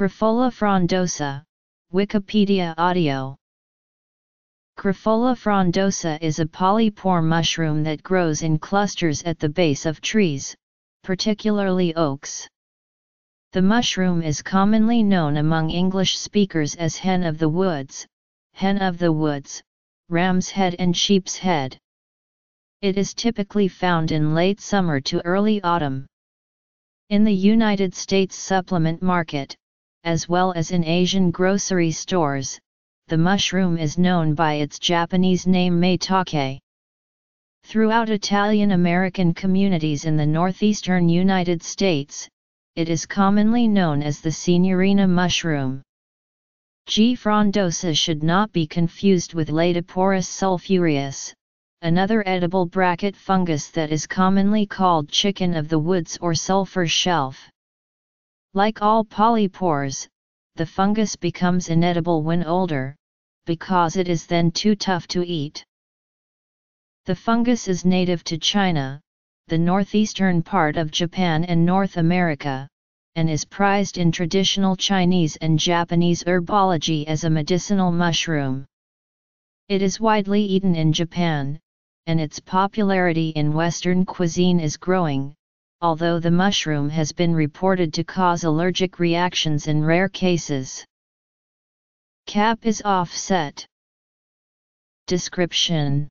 Grifola frondosa, Wikipedia audio. Grifola frondosa is a polypore mushroom that grows in clusters at the base of trees, particularly oaks. The mushroom is commonly known among English speakers as hen of the woods, ram's head and sheep's head. It is typically found in late summer to early autumn. In the United States supplement market, as well as in Asian grocery stores, the mushroom is known by its Japanese name maitake. Throughout Italian-American communities in the northeastern United States, it is commonly known as the Signorina mushroom. G. frondosa should not be confused with Laetiporus sulfureus, another edible bracket fungus that is commonly called chicken of the woods or sulfur shelf. Like all polypores, the fungus becomes inedible when older, because it is then too tough to eat. The fungus is native to China, the northeastern part of Japan and North America, and is prized in traditional Chinese and Japanese herbology as a medicinal mushroom. It is widely eaten in Japan, and its popularity in Western cuisine is growing, although the mushroom has been reported to cause allergic reactions in rare cases. Cap is offset. Description.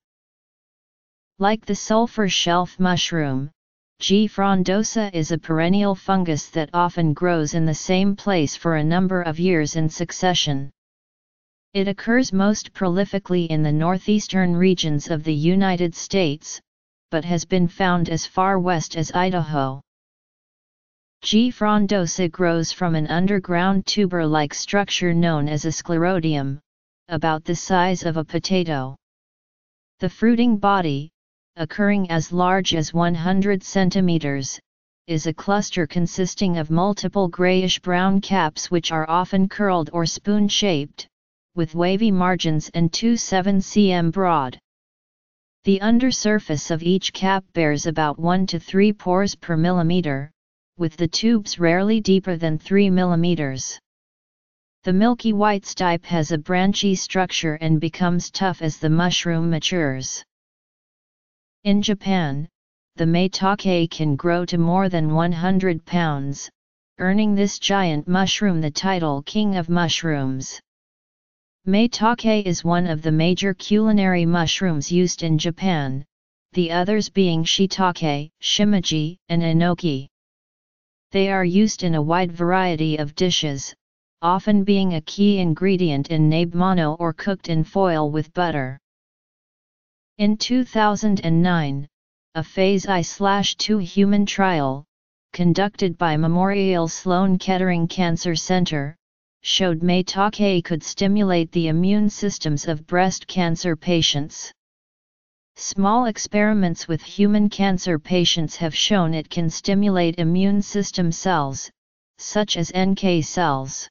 Like the sulfur shelf mushroom, G. frondosa is a perennial fungus that often grows in the same place for a number of years in succession. It occurs most prolifically in the northeastern regions of the United States, but has been found as far west as Idaho. G. frondosa grows from an underground tuber-like structure known as a sclerotium, about the size of a potato. The fruiting body, occurring as large as 100 centimeters, is a cluster consisting of multiple grayish-brown caps which are often curled or spoon-shaped, with wavy margins and 2-7 cm broad. The undersurface of each cap bears about 1 to 3 pores per millimeter, with the tubes rarely deeper than 3 millimeters. The milky white stipe has a branchy structure and becomes tough as the mushroom matures. In Japan, the maitake can grow to more than 100 pounds, earning this giant mushroom the title King of Mushrooms. Maitake is one of the major culinary mushrooms used in Japan, the others being shiitake, shimeji, and enoki. They are used in a wide variety of dishes, often being a key ingredient in nabemono or cooked in foil with butter. In 2009, a Phase I/II human trial, conducted by Memorial Sloan-Kettering Cancer Center, showed maitake could stimulate the immune systems of breast cancer patients. Small experiments with human cancer patients have shown it can stimulate immune system cells, such as NK cells.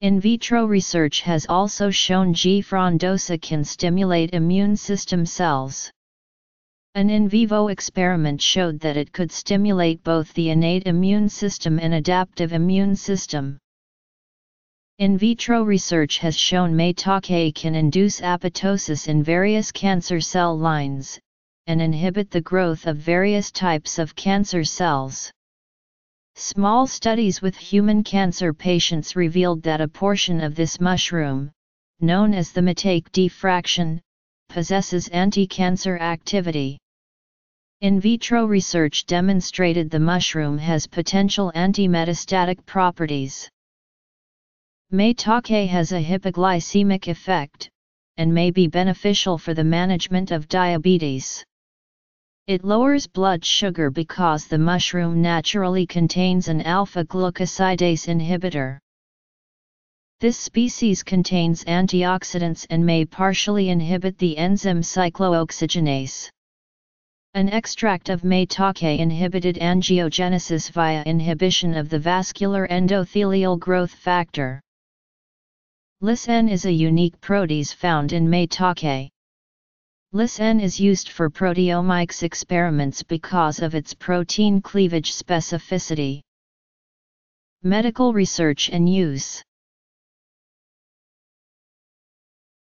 In vitro research has also shown G. frondosa can stimulate immune system cells. An in vivo experiment showed that it could stimulate both the innate immune system and adaptive immune system. In vitro research has shown maitake can induce apoptosis in various cancer cell lines, and inhibit the growth of various types of cancer cells. Small studies with human cancer patients revealed that a portion of this mushroom, known as the maitake D fraction, possesses anti-cancer activity. In vitro research demonstrated the mushroom has potential anti-metastatic properties. Maitake has a hypoglycemic effect, and may be beneficial for the management of diabetes. It lowers blood sugar because the mushroom naturally contains an alpha-glucosidase inhibitor. This species contains antioxidants and may partially inhibit the enzyme cyclooxygenase. An extract of maitake inhibited angiogenesis via inhibition of the vascular endothelial growth factor. LysN is a unique protease found in maitake. LysN is used for proteomics experiments because of its protein cleavage specificity. Medical research and use.